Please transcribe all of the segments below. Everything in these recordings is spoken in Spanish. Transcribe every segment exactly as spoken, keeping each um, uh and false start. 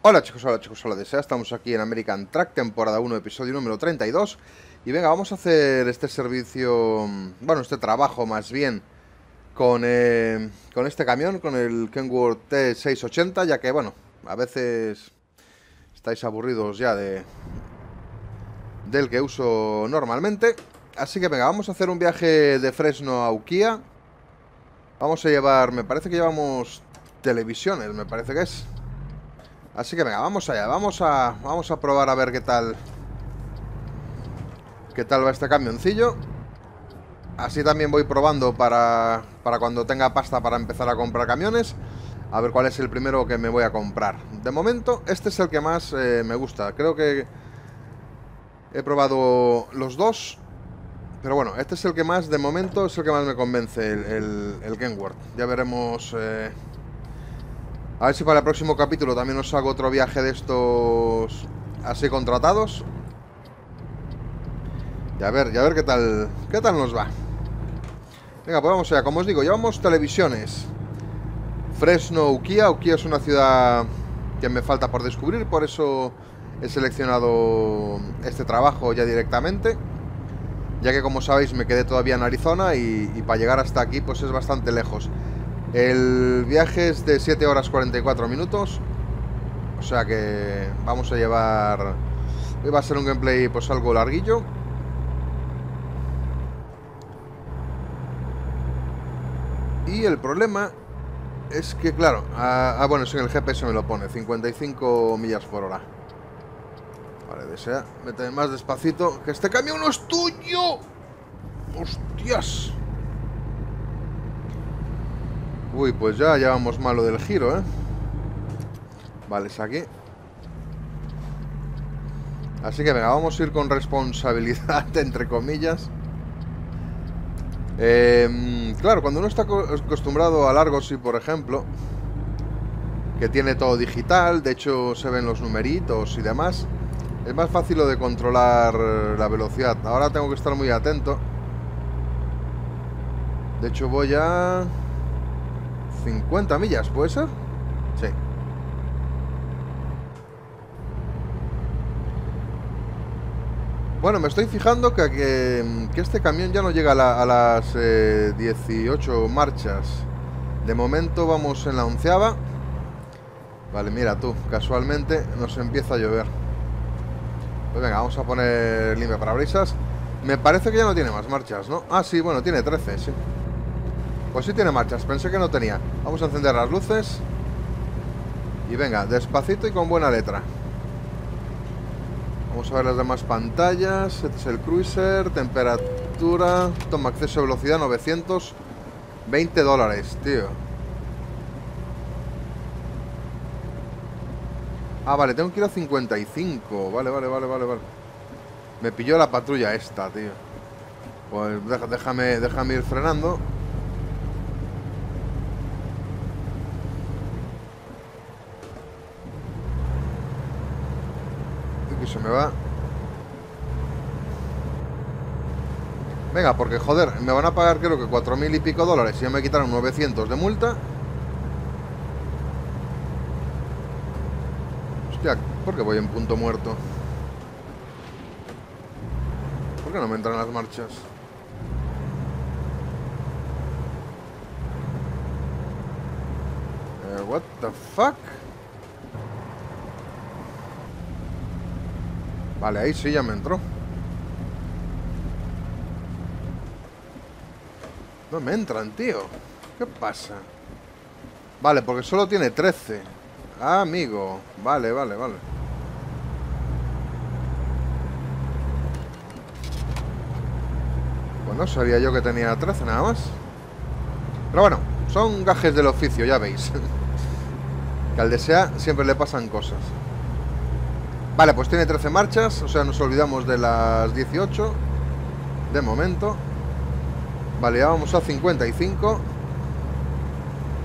Hola chicos, hola chicos, hola desea, estamos aquí en American Truck, temporada uno, episodio número treinta y dos. Y venga, vamos a hacer este servicio, bueno, este trabajo más bien con, eh, con este camión, con el Kenworth T seiscientos ochenta, ya que, bueno, a veces estáis aburridos ya de del que uso normalmente. Así que venga, vamos a hacer un viaje de Fresno a Ukiah. Vamos a llevar, me parece que llevamos televisiones, me parece que es. Así que venga, vamos allá, vamos a, vamos a probar a ver qué tal qué tal va este camioncillo. Así también voy probando para, para cuando tenga pasta para empezar a comprar camiones. A ver cuál es el primero que me voy a comprar. De momento, este es el que más eh, me gusta. Creo que he probado los dos, pero bueno, este es el que más, de momento, es el que más me convence, el, el, el Kenworth. Ya veremos... Eh, A ver si para el próximo capítulo también os hago otro viaje de estos así contratados. Y a ver, y a ver qué tal, qué tal nos va. Venga, pues vamos allá. Como os digo, llevamos televisiones. Fresno, Ukiah. Ukiah es una ciudad que me falta por descubrir, por eso he seleccionado este trabajo ya directamente. Ya que, como sabéis, me quedé todavía en Arizona y, y para llegar hasta aquí pues es bastante lejos. El viaje es de siete horas cuarenta y cuatro minutos. O sea que vamos a llevar... Hoy va a ser un gameplay pues algo larguillo. Y el problema es que, claro... Ah, ah bueno, sí, en el G P S me lo pone. cincuenta y cinco millas por hora. Vale, desea. Mete más despacito. ¡Que este camión no es tuyo! ¡Hostias! Uy, pues ya, ya vamos malo del giro, ¿eh? Vale, es aquí. Así que venga, vamos a ir con responsabilidad, entre comillas. Eh, claro, cuando uno está acostumbrado a largos, y por ejemplo, que tiene todo digital, de hecho se ven los numeritos y demás, es más fácil lo de controlar la velocidad. Ahora tengo que estar muy atento. De hecho voy a... cincuenta millas, ¿puede ser? Sí. Bueno, me estoy fijando que, que, que este camión ya no llega a, la, a las eh, dieciocho marchas. De momento vamos en la onceava. Vale, mira tú, casualmente nos empieza a llover. Pues venga, vamos a poner limpia parabrisas. Me parece que ya no tiene más marchas, ¿no? Ah, sí, bueno, tiene trece, sí. Pues sí tiene marchas, pensé que no tenía. Vamos a encender las luces. Y venga, despacito y con buena letra. Vamos a ver las demás pantallas. Este es el cruiser, temperatura. Toma acceso a velocidad, novecientos veinte dólares, tío. Ah, vale, tengo que ir a cincuenta y cinco. Vale, vale, vale, vale, vale. Me pilló la patrulla esta, tío. Pues déjame, déjame ir frenando. Se me va. Venga, porque joder, me van a pagar creo que cuatro mil y pico dólares y ya me quitaron novecientos de multa. Hostia, ¿por qué voy en punto muerto? ¿Por qué no me entran las marchas? Eh, what the fuck? Vale, ahí sí ya me entró. No me entran, tío. ¿Qué pasa? Vale, porque solo tiene trece. Ah, amigo. Vale, vale, vale. Bueno, sabía yo que tenía trece nada más. Pero bueno, son gajes del oficio, ya veis. Que al desea siempre le pasan cosas. Vale, pues tiene trece marchas, o sea, nos olvidamos de las dieciocho, de momento. Vale, ya vamos a cincuenta y cinco.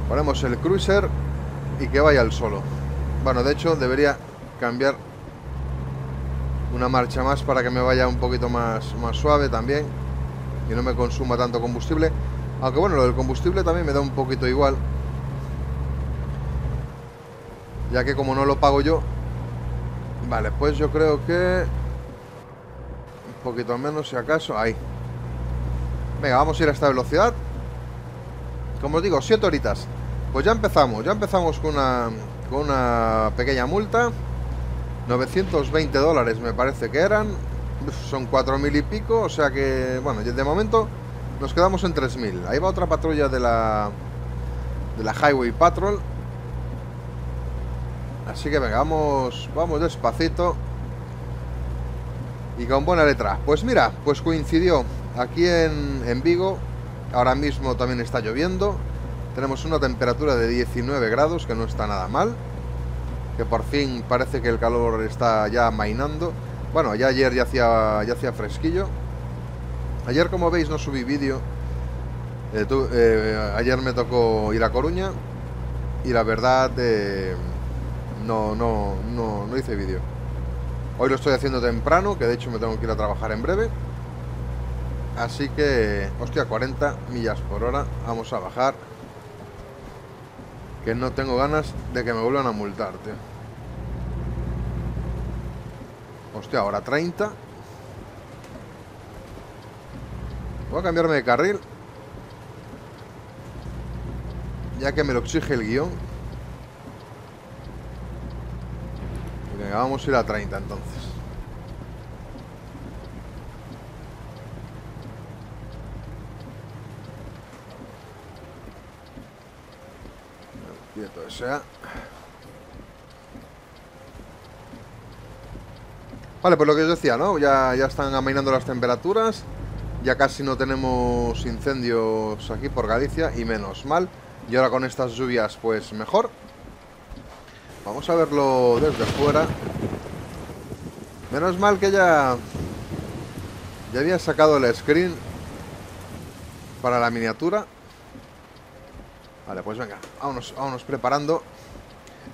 Ponemos el cruiser y que vaya al solo. Bueno, de hecho, debería cambiar una marcha más para que me vaya un poquito más, más suave también. Y no me consuma tanto combustible. Aunque bueno, lo del combustible también me da un poquito igual. ya que como no lo pago yo. Vale, pues yo creo que un poquito menos si acaso, ahí. Venga, vamos a ir a esta velocidad. Como os digo, siete horitas. Pues ya empezamos, ya empezamos con una, con una pequeña multa. Novecientos veinte dólares me parece que eran. Son cuatro mil y pico, o sea que, bueno, de momento nos quedamos en tres mil. Ahí va otra patrulla de la de la Highway Patrol. Así que venga, vamos, vamos despacito y con buena letra. Pues mira, pues coincidió aquí en, en Vigo. Ahora mismo también está lloviendo. Tenemos una temperatura de diecinueve grados, que no está nada mal. Que por fin parece que el calor está ya amainando. Bueno, ya ayer ya hacía, ya hacía fresquillo. Ayer, como veis, no subí vídeo. Eh, eh, ayer me tocó ir a Coruña y la verdad eh, no, no, no, no hice vídeo. Hoy lo estoy haciendo temprano, que de hecho me tengo que ir a trabajar en breve. Así que, hostia, cuarenta millas por hora. Vamos a bajar, que no tengo ganas de que me vuelvan a multar, tío. Hostia, ahora treinta. Voy a cambiarme de carril, ya que me lo exige el guión. Venga, vamos a ir a treinta entonces. Quieto sea. Vale, pues lo que os decía, ¿no? Ya, ya están amainando las temperaturas. Ya casi no tenemos incendios aquí por Galicia, y menos mal. Y ahora con estas lluvias, pues mejor. Vamos a verlo desde fuera. Menos mal que ya Ya había sacado el screen para la miniatura. Vale, pues venga, vámonos, vámonos preparando.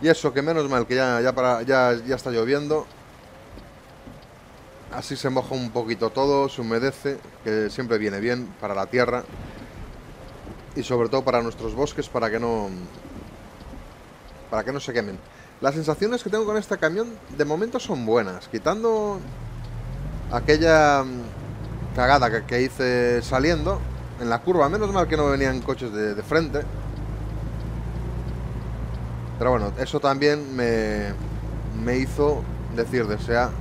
Y eso, que menos mal que ya, ya, para, ya, ya está lloviendo. Así se moja un poquito todo, se humedece, que siempre viene bien para la tierra y sobre todo para nuestros bosques, para que no para que no se quemen. Las sensaciones que tengo con este camión de momento son buenas, quitando aquella cagada que, que hice saliendo en la curva. Menos mal que no venían coches de, de frente, pero bueno, eso también me, me hizo decir de sea,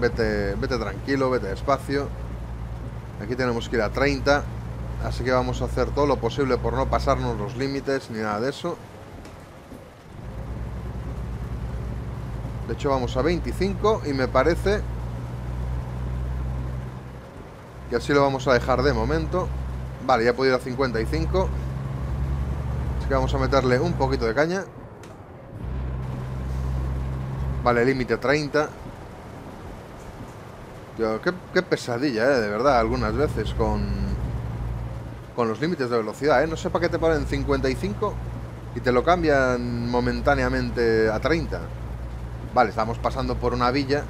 Vete, vete tranquilo, vete despacio. Aquí tenemos que ir a treinta. Así que vamos a hacer todo lo posible por no pasarnos los límites ni nada de eso. De hecho vamos a veinticinco y me parece que así lo vamos a dejar de momento. Vale, ya puedo ir a cincuenta y cinco. Así que vamos a meterle un poquito de caña. Vale, límite treinta. Qué, qué pesadilla, ¿eh? De verdad, algunas veces con, con los límites de velocidad, ¿eh? No sé para qué te ponen cincuenta y cinco y te lo cambian momentáneamente a treinta. Vale, estamos pasando por una villa.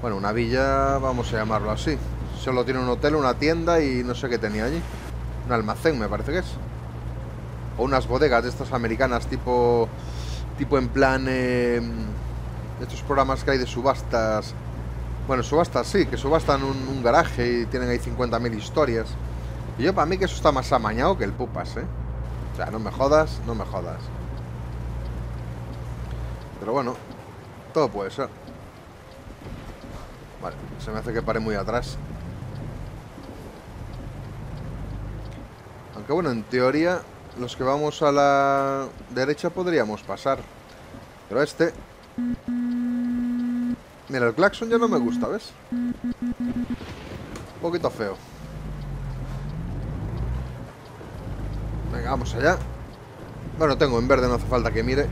Bueno, una villa, vamos a llamarlo así. Solo tiene un hotel, una tienda y no sé qué tenía allí. Un almacén, me parece que es. O unas bodegas de estas americanas, tipo, tipo en plan... Eh, estos programas que hay de subastas... Bueno, subastas sí, que subastan un, un garaje y tienen ahí cincuenta mil historias. Y yo, para mí, que eso está más amañado que el pupas, ¿eh? O sea, no me jodas, no me jodas. Pero bueno, todo puede ser. Vale, se me hace que paré muy atrás. Aunque bueno, en teoría, los que vamos a la derecha podríamos pasar. Pero este... Mira, el claxon ya no me gusta, ¿ves? Un poquito feo. Venga, vamos allá. Bueno, tengo en verde, no hace falta que mire.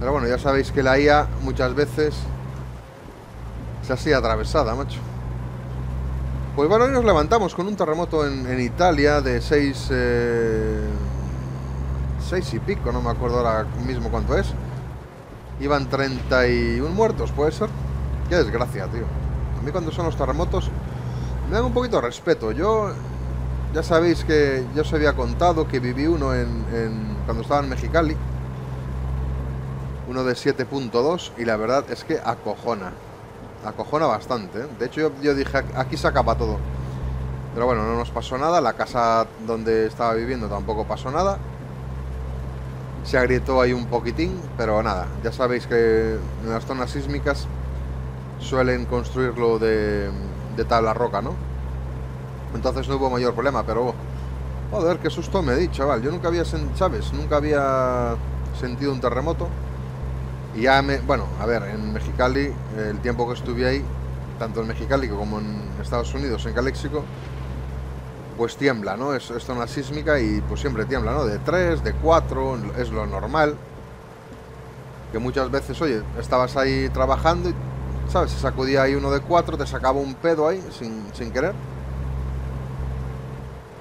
Pero bueno, ya sabéis que la I A muchas veces se hacía atravesada, macho. Pues bueno, hoy nos levantamos con un terremoto en, en Italia de seis... Eh... seis y pico, no me acuerdo ahora mismo cuánto es. Iban treinta y un muertos, puede ser. Qué desgracia, tío. A mí cuando son los terremotos me dan un poquito de respeto. Yo Ya sabéis que yo os había contado que viví uno en, en cuando estaba en Mexicali, uno de siete punto dos, y la verdad es que acojona, acojona bastante, ¿eh? De hecho yo, yo dije, aquí se acaba todo, pero bueno, no nos pasó nada, la casa donde estaba viviendo tampoco pasó nada, se agrietó ahí un poquitín, pero nada, ya sabéis que en las zonas sísmicas suelen construirlo de, de tabla roca, ¿no? Entonces no hubo mayor problema, pero joder, qué susto me di, chaval. Yo nunca había sentido, ¿sabes? Nunca había sentido un terremoto. Y ya me... Bueno, a ver, en Mexicali, el tiempo que estuve ahí, tanto en Mexicali como en Estados Unidos, en Caléxico, pues tiembla, ¿no? Es, es zona sísmica y pues siempre tiembla, ¿no? De tres, de cuatro, es lo normal. Que muchas veces, oye, estabas ahí trabajando y, ¿sabes? Se sacudía ahí uno de cuatro, te sacaba un pedo ahí, sin, sin querer.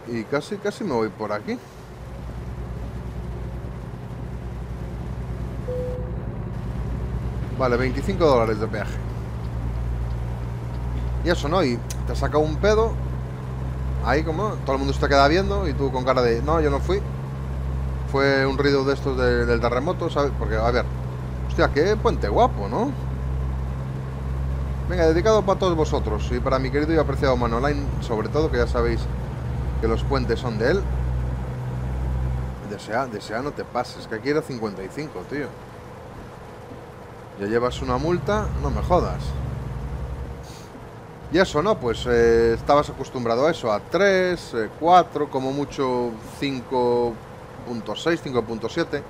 Y casi, casi me voy por aquí. Vale, veinticinco dólares de peaje. Y eso, ¿no? Y te saca un pedo. Ahí como, todo el mundo se te queda viendo y tú con cara de... No, yo no fui. Fue un ruido de estos de, del terremoto, ¿sabes? Porque, a ver... Hostia, qué puente guapo, ¿no? Venga, dedicado para todos vosotros. Y para mi querido y apreciado Manoline, sobre todo, que ya sabéis... Que los puentes son de él. Desea, desea, no te pases. Que aquí era cincuenta y cinco, tío. Ya llevas una multa, no me jodas. Y eso, ¿no? Pues eh, estabas acostumbrado a eso. A tres, eh, cuatro, como mucho cinco punto seis, cinco punto siete.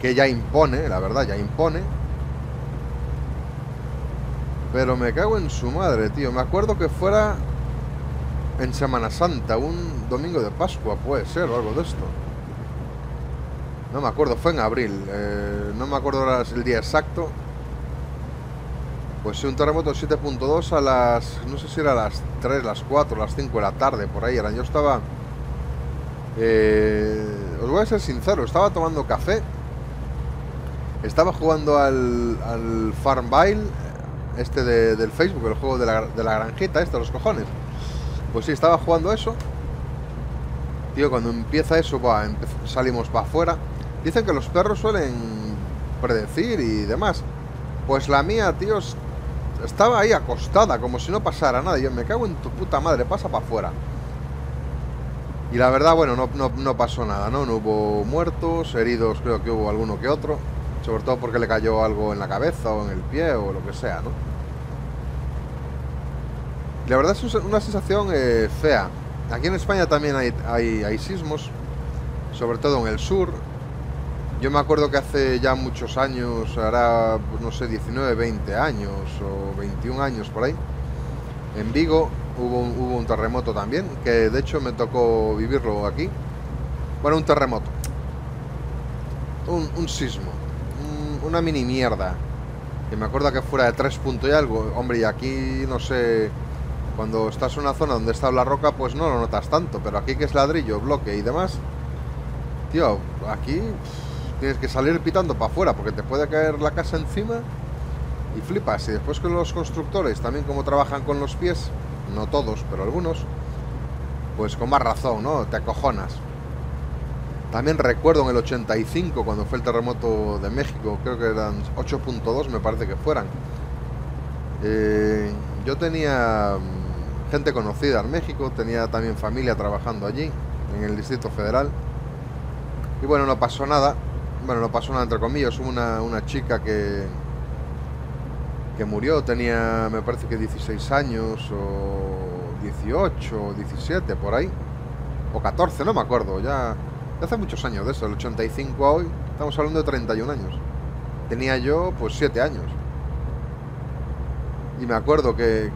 Que ya impone, la verdad, ya impone. Pero me cago en su madre, tío. Me acuerdo que fuera... En Semana Santa, un domingo de Pascua, puede ser, o algo de esto. No me acuerdo, fue en abril. Eh, no me acuerdo ahora el día exacto. Pues sí, un terremoto siete punto dos a las... No sé si era a las tres, las cuatro, las cinco de la tarde, por ahí eran. Yo estaba... Eh, os voy a ser sincero, estaba tomando café. Estaba jugando al, al Farmville, este de, del Facebook, el juego de la, de la granjita, este, los cojones. Pues sí, estaba jugando eso. Tío, cuando empieza eso, bah, empe salimos para afuera. Dicen que los perros suelen predecir y demás. Pues la mía, tío, estaba ahí acostada, como si no pasara nada. Yo me cago en tu puta madre, pasa para afuera. Y la verdad, bueno, no, no, no pasó nada, ¿no? No hubo muertos, heridos, creo que hubo alguno que otro. Sobre todo porque le cayó algo en la cabeza o en el pie o lo que sea, ¿no? La verdad es una sensación eh, fea. Aquí en España también hay, hay, hay sismos, sobre todo en el sur. Yo me acuerdo que hace ya muchos años, ahora no sé, diecinueve, veinte años o veintiún años por ahí, en Vigo hubo un, hubo un terremoto también, que de hecho me tocó vivirlo aquí. Bueno, un terremoto, un, un sismo, un, una mini mierda, que me acuerdo que fuera de tres puntos y algo. Hombre, y aquí no sé... Cuando estás en una zona donde está la roca, pues no lo notas tanto. Pero aquí que es ladrillo, bloque y demás, tío, aquí tienes que salir pitando para afuera, porque te puede caer la casa encima y flipas. Y después que los constructores también como trabajan con los pies, no todos, pero algunos, pues con más razón, ¿no? Te acojonas. También recuerdo en el ochenta y cinco, cuando fue el terremoto de México, creo que eran ocho punto dos, me parece que fueran. Eh, yo tenía... gente conocida en México, tenía también familia trabajando allí, en el Distrito Federal. Y bueno, no pasó nada. Bueno, no pasó nada entre comillas. Hubo una, una chica que que murió, tenía, me parece que dieciséis años, o dieciocho, o diecisiete, por ahí. O catorce, no me acuerdo, ya... Hace muchos años de eso, del ochenta y cinco a hoy, estamos hablando de treinta y un años. Tenía yo, pues, siete años. Y me acuerdo que...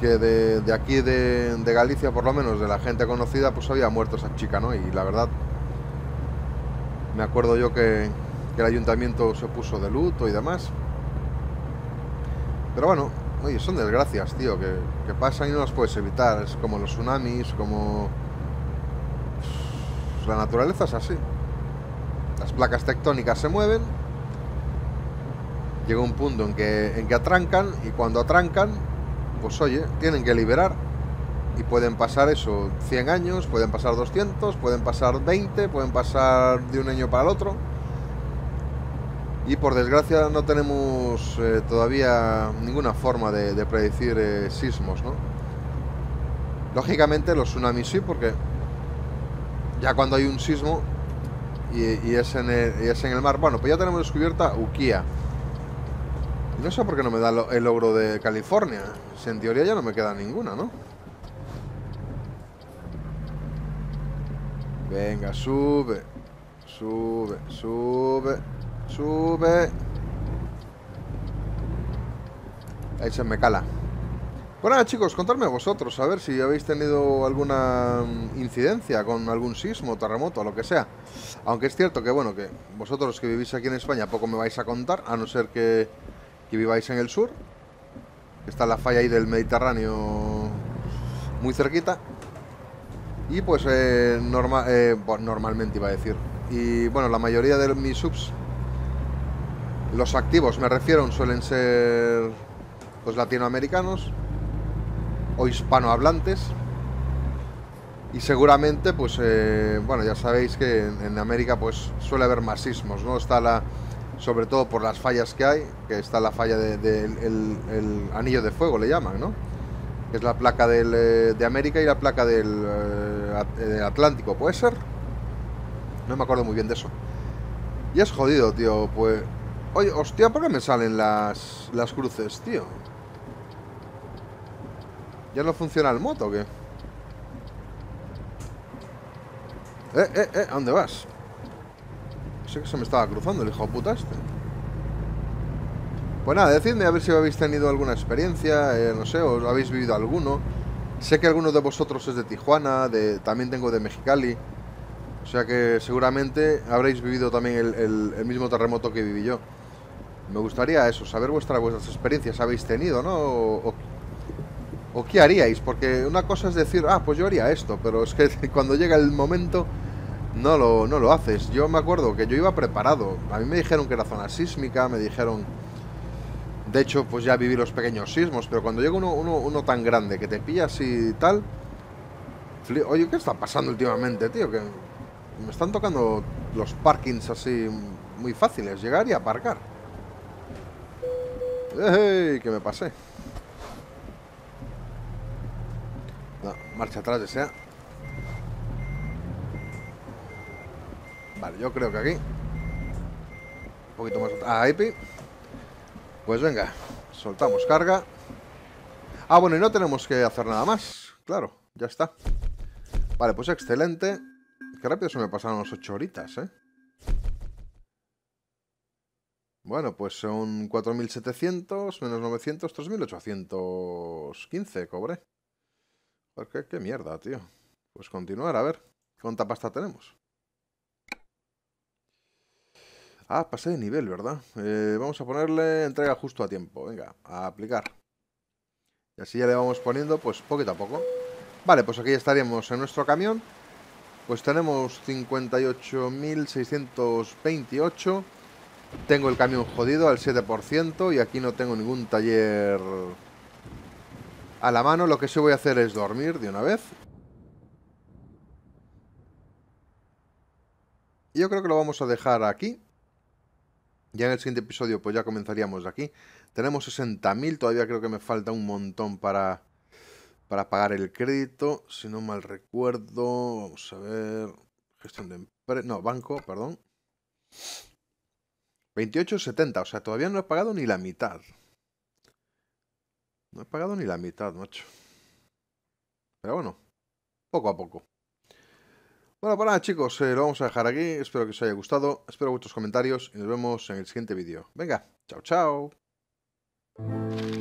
que de, de aquí de, de Galicia, por lo menos de la gente conocida, pues había muerto esa chica, ¿no? Y la verdad, me acuerdo yo que, que el ayuntamiento se puso de luto y demás. Pero bueno, oye, son desgracias, tío, que, que pasan y no las puedes evitar. Es como los tsunamis, como... La naturaleza es así. Las placas tectónicas se mueven. Llega un punto en que, en que atrancan, y cuando atrancan, pues oye, tienen que liberar y pueden pasar eso cien años, pueden pasar doscientos, pueden pasar veinte, pueden pasar de un año para el otro. Y por desgracia no tenemos eh, todavía ninguna forma de, de predecir eh, sismos, ¿no? Lógicamente los tsunamis sí, porque ya cuando hay un sismo y, y, es en el, y es en el mar. Bueno, pues ya tenemos descubierta Ukiah. No sé por qué no me da el logro de California. Si en teoría ya no me queda ninguna, ¿no? Venga, sube. Sube, sube. Sube. Ahí se me cala. Bueno, chicos, contadme vosotros, a ver si habéis tenido alguna incidencia con algún sismo, terremoto, lo que sea. Aunque es cierto que, bueno, que vosotros que vivís aquí en España poco me vais a contar, a no ser que, que viváis en el sur. Está la falla ahí del Mediterráneo muy cerquita. Y pues eh, norma, eh, bueno, normalmente iba a decir. Y bueno, la mayoría de mis subs, los activos, me refiero, suelen ser los latinoamericanos o hispanohablantes. Y seguramente, pues, eh, bueno, ya sabéis que en, en América, pues, suele haber más sismos, ¿no? Está la, sobre todo por las fallas que hay, que está la falla del de, de, el anillo de fuego, le llaman, ¿no? Que es la placa del, de América y la placa del, del Atlántico, ¿puede ser? No me acuerdo muy bien de eso. Y es jodido, tío, pues... Oye, hostia, ¿por qué me salen las, las cruces, tío? ¿Ya no funciona el moto o qué? Eh, eh, eh, ¿a dónde vas? Sé que se me estaba cruzando el hijo de puta este. Pues nada, decidme a ver si habéis tenido alguna experiencia, eh, no sé, os habéis vivido alguno. Sé que alguno de vosotros es de Tijuana, de, también tengo de Mexicali. O sea que seguramente habréis vivido también el, el, el mismo terremoto que viví yo. Me gustaría eso, saber vuestras, vuestras experiencias habéis tenido, ¿no? O, o, o qué haríais, porque una cosa es decir, ah, pues yo haría esto, pero es que cuando llega el momento no lo, no lo haces. Yo me acuerdo que yo iba preparado, a mí me dijeron que era zona sísmica, me dijeron... De hecho, pues ya viví los pequeños sismos, pero cuando llega uno, uno, uno tan grande que te pilla así y tal... Oye, ¿qué está pasando últimamente, tío? Que... Me están tocando los parkings así muy fáciles, llegar y aparcar. ¡Ey! Que me pasé. No, marcha atrás desea. Vale, yo creo que aquí. Un poquito más atrás. Ah, hippie. Pues venga, soltamos carga. Ah, bueno, y no tenemos que hacer nada más. Claro, ya está. Vale, pues excelente. Qué rápido se me pasaron las ocho horitas, ¿eh? Bueno, pues son cuatro mil setecientos menos novecientos, tres mil ochocientos quince cobré. ¿Qué, qué mierda, tío? Pues continuar, a ver. ¿Cuánta pasta tenemos? Ah, pasé de nivel, ¿verdad? Eh, vamos a ponerle entrega justo a tiempo. Venga, a aplicar. Y así ya le vamos poniendo, pues, poquito a poco. Vale, pues aquí estaríamos en nuestro camión. Pues tenemos cincuenta y ocho mil seiscientos veintiocho. Tengo el camión jodido al siete por ciento. Y aquí no tengo ningún taller a la mano. Lo que sí voy a hacer es dormir de una vez. Y yo creo que lo vamos a dejar aquí. Ya en el siguiente episodio pues ya comenzaríamos de aquí. Tenemos sesenta mil. Todavía creo que me falta un montón para... Para pagar el crédito, si no mal recuerdo, vamos a ver, gestión de empresa, no, banco, perdón, veintiocho setenta, o sea, todavía no he pagado ni la mitad, no he pagado ni la mitad, macho, pero bueno, poco a poco. Bueno, para nada, chicos, eh, lo vamos a dejar aquí, espero que os haya gustado, espero vuestros comentarios y nos vemos en el siguiente vídeo. Venga, chao, chao.